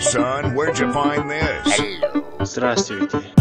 Son, where'd you find this? Hello. Здравствуйте.